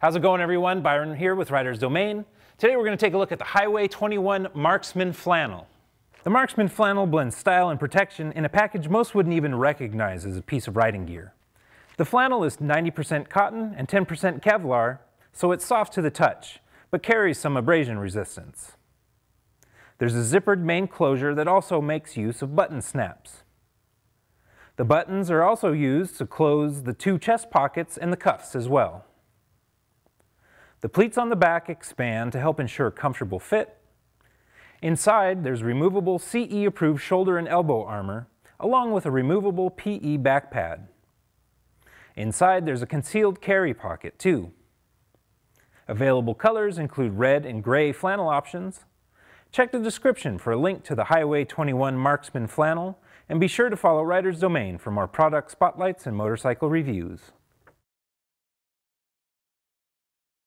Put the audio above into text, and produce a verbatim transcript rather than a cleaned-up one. How's it going, everyone? Byron here with Riders Domain. Today we're going to take a look at the Highway twenty-one Marksman Flannel. The Marksman Flannel blends style and protection in a package most wouldn't even recognize as a piece of riding gear. The flannel is ninety percent cotton and ten percent Kevlar, so it's soft to the touch, but carries some abrasion resistance. There's a zippered main closure that also makes use of button snaps. The buttons are also used to close the two chest pockets and the cuffs as well. The pleats on the back expand to help ensure comfortable fit. Inside, there's removable C E-approved shoulder and elbow armor, along with a removable P E back pad. Inside, there's a concealed carry pocket, too. Available colors include red and gray flannel options. Check the description for a link to the Highway twenty-one Marksman Flannel, and be sure to follow Riders Domain for more product spotlights and motorcycle reviews.